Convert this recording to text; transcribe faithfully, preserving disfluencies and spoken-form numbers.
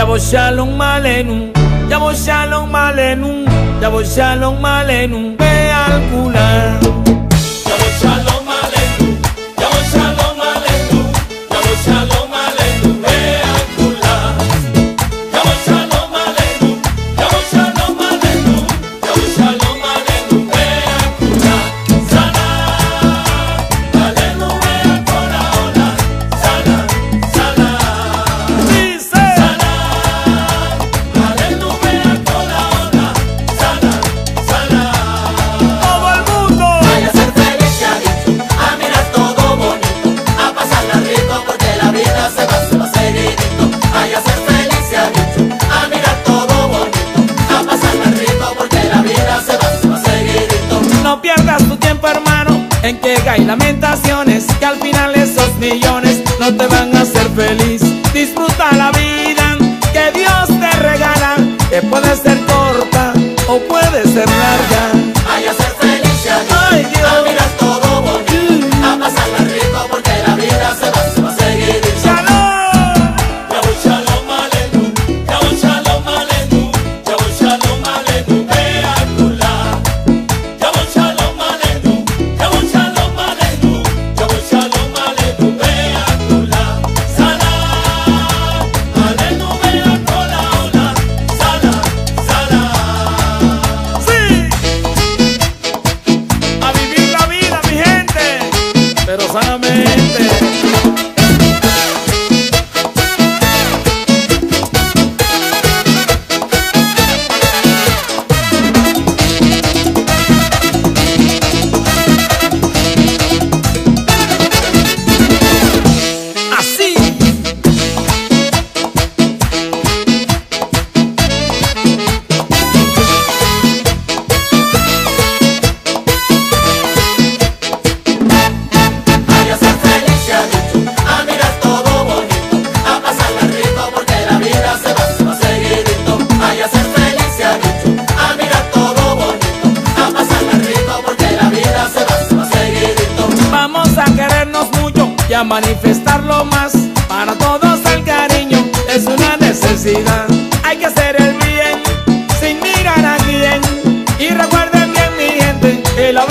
Yabo shalom malenu, Yabo shalom malenu, Yabo shalom malenu, ve al kulan. Yabo shalom malenu, Yabo shalom malenu, Yabo shalom malenu, ve al kulan. Yabo shalom malenu, Yabo shalom malenu, Yabo shalom malenu, ve al kulan. Sana, malenu ve al corona. Sana, sana. No pierdas tu tiempo, hermano, en que hay lamentaciones, que al final esos millones no te van a hacer feliz. Disfruta la vida que Dios te regala, que puede ser corta o puede ser larga. Hay a ser feliz, ay Dios, a mirar todo bonito, a pasarla rico porque la vida se va, se va a seguir. Shalom, Yabo shalom alenu, Yabo shalom alenu, Yabo shalom alenu, ve al kulan. Yabo shalom alenu, Yabo shalom alenu, Yabo shalom alenu, ve al kulan. Salam alenu, ve al corona. Salam, salam. Sí, a vivir la vida, mi gente, pero sanamente. Y a manifestarlo más, para todos el cariño es una necesidad. Hay que hacer el bien, sin mirar a quién. Y recuerden bien, mi gente, que la